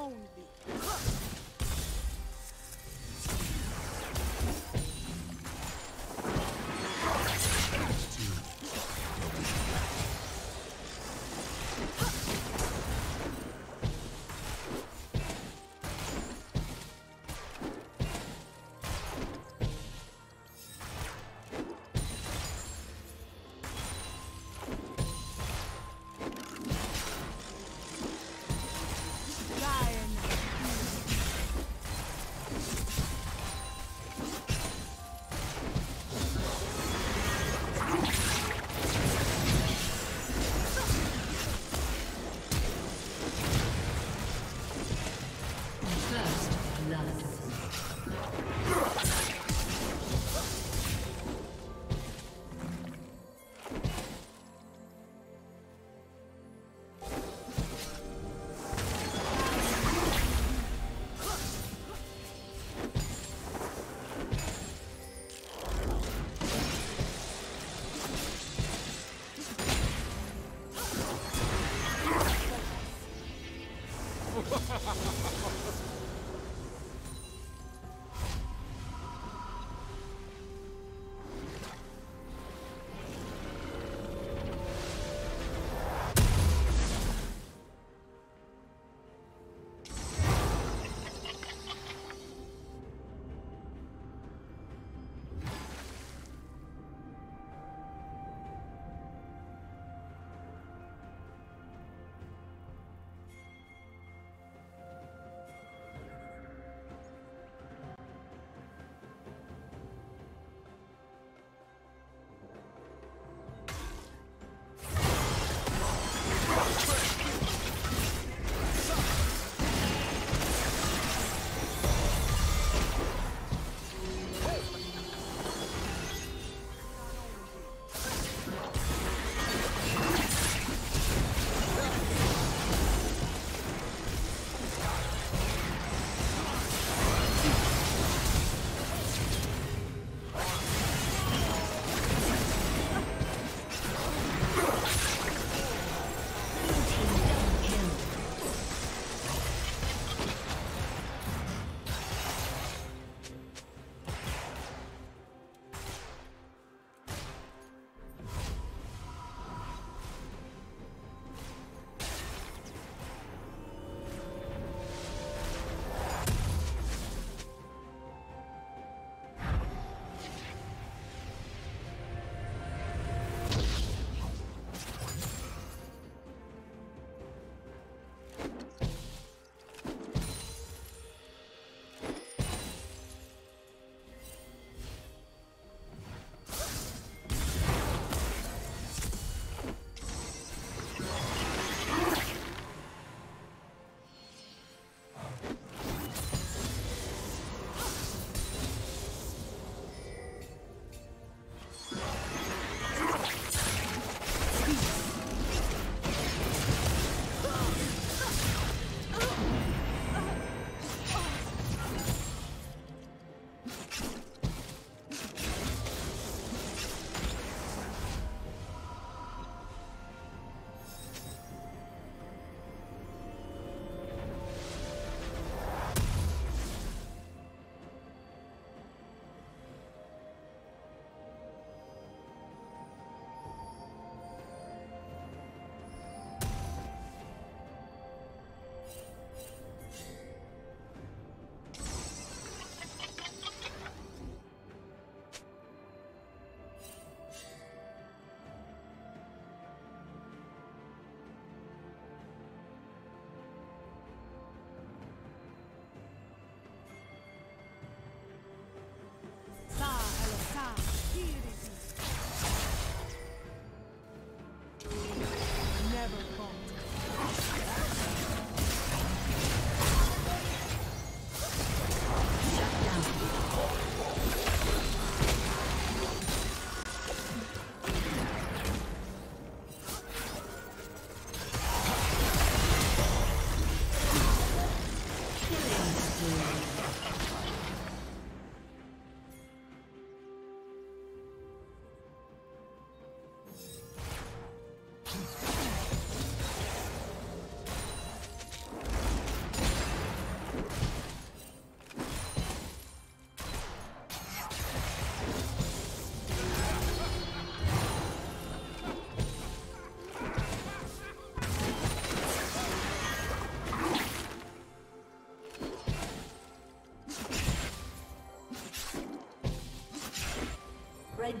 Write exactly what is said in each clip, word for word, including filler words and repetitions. lonely. Red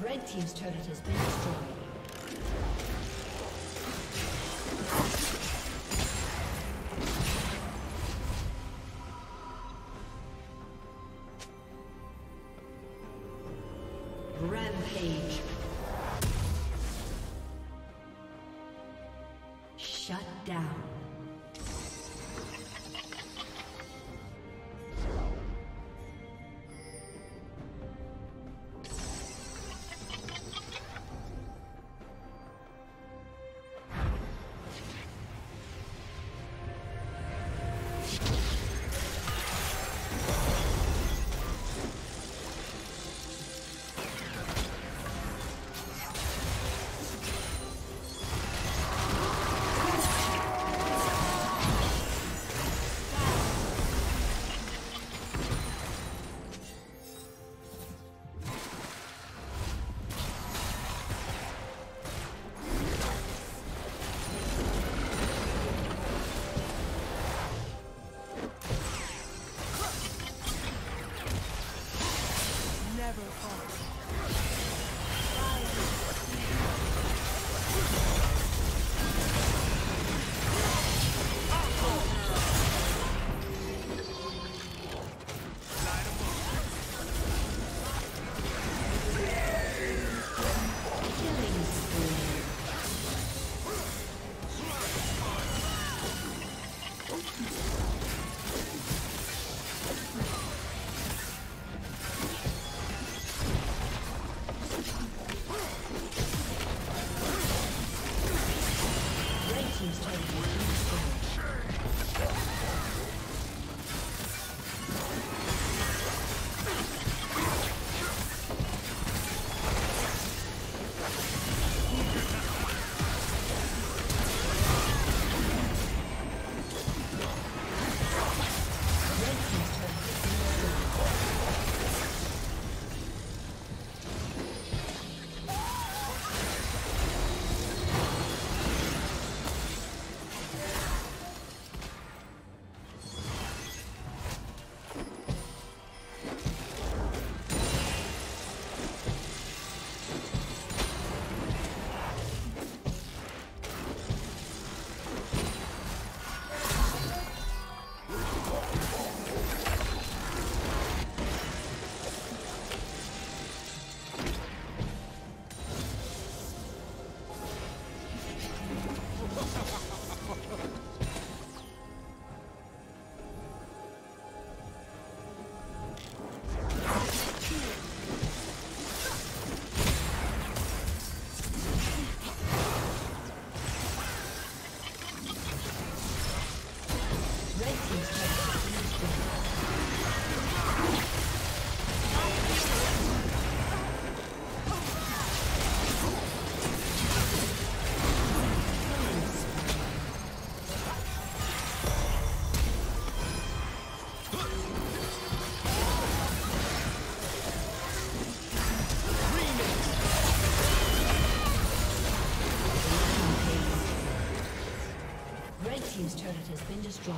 Red team's turret has been destroyed. Team's turret has been destroyed.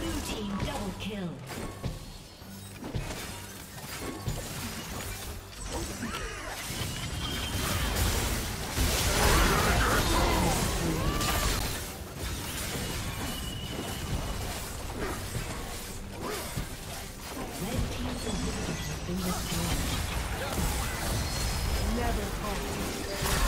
Blue team double kill. Red team's inhibitor has been destroyed. Never caught.